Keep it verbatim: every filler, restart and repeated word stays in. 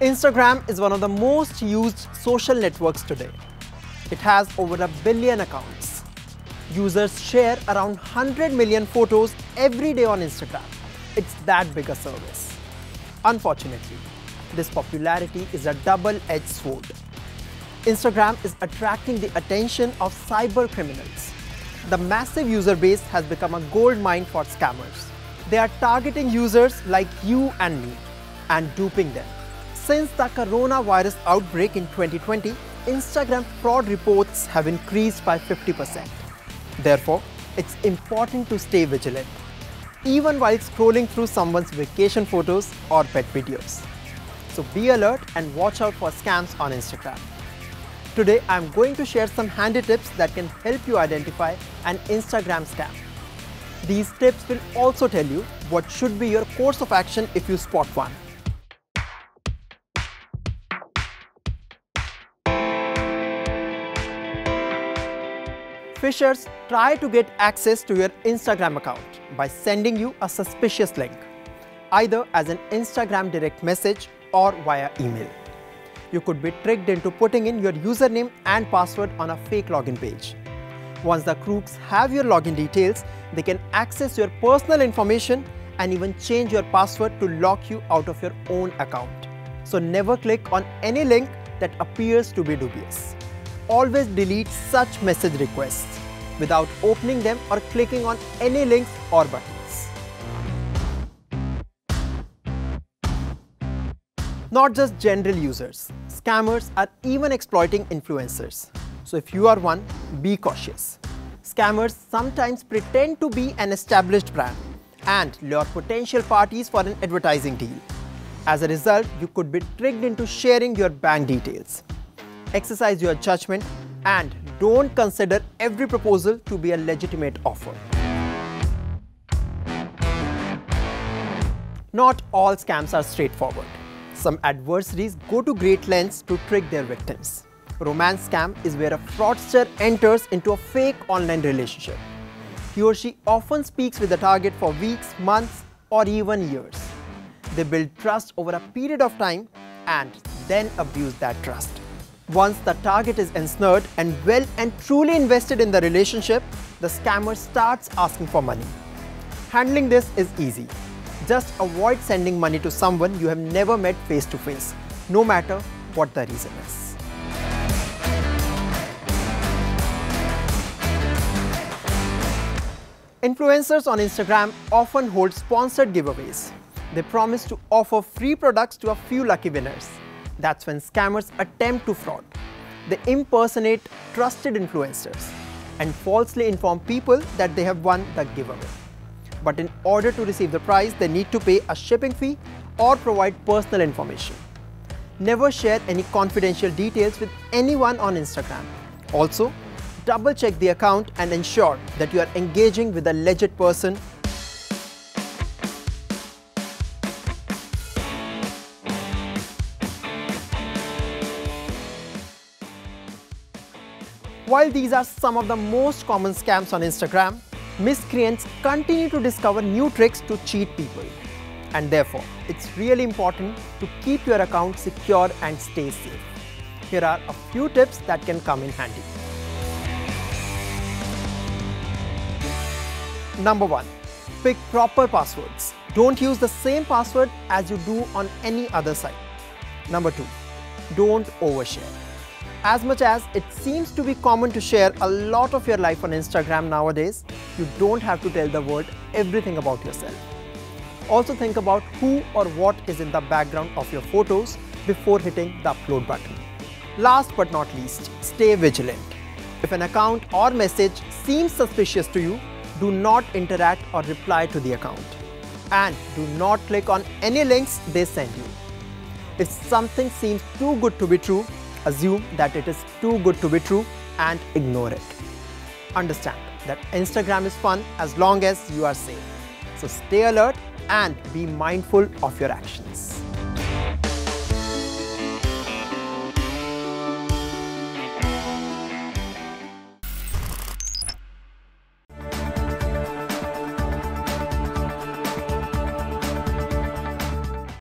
Instagram is one of the most used social networks today. It has over a billion accounts. Users share around one hundred million photos every day on Instagram. It's that big a service. Unfortunately, this popularity is a double-edged sword. Instagram is attracting the attention of cyber criminals. The massive user base has become a goldmine for scammers. They are targeting users like you and me and duping them. Since the coronavirus outbreak in twenty twenty, Instagram fraud reports have increased by fifty percent. Therefore, it's important to stay vigilant, even while scrolling through someone's vacation photos or pet videos. So be alert and watch out for scams on Instagram. Today, I'm going to share some handy tips that can help you identify an Instagram scam. These tips will also tell you what should be your course of action if you spot one. Phishers try to get access to your Instagram account by sending you a suspicious link, either as an Instagram direct message or via email. You could be tricked into putting in your username and password on a fake login page. Once the crooks have your login details, they can access your personal information and even change your password to lock you out of your own account. So never click on any link that appears to be dubious. Always delete such message requests without opening them or clicking on any links or buttons. Not just general users, scammers are even exploiting influencers. So if you are one, be cautious. Scammers sometimes pretend to be an established brand and lure potential parties for an advertising deal. As a result, you could be tricked into sharing your bank details. Exercise your judgment and don't consider every proposal to be a legitimate offer. Not all scams are straightforward. Some adversaries go to great lengths to trick their victims. Romance scam is where a fraudster enters into a fake online relationship. He or she often speaks with the target for weeks, months, or even years. They build trust over a period of time and then abuse that trust. Once the target is ensnared and well and truly invested in the relationship, the scammer starts asking for money. Handling this is easy. Just avoid sending money to someone you have never met face to face, no matter what the reason is. Influencers on Instagram often hold sponsored giveaways. They promise to offer free products to a few lucky winners. That's when scammers attempt to fraud. They impersonate trusted influencers and falsely inform people that they have won the giveaway. But in order to receive the prize, they need to pay a shipping fee or provide personal information. Never share any confidential details with anyone on Instagram. Also, double-check the account and ensure that you are engaging with a legit person. While these are some of the most common scams on Instagram, miscreants continue to discover new tricks to cheat people. And therefore, it's really important to keep your account secure and stay safe. Here are a few tips that can come in handy. Number one, pick proper passwords. Don't use the same password as you do on any other site. Number two, don't overshare. As much as it seems to be common to share a lot of your life on Instagram nowadays, you don't have to tell the world everything about yourself. Also think about who or what is in the background of your photos before hitting the upload button. Last but not least, stay vigilant. If an account or message seems suspicious to you, do not interact or reply to the account. And do not click on any links they send you. If something seems too good to be true, assume that it is too good to be true and ignore it. Understand that Instagram is fun as long as you are safe. So stay alert and be mindful of your actions.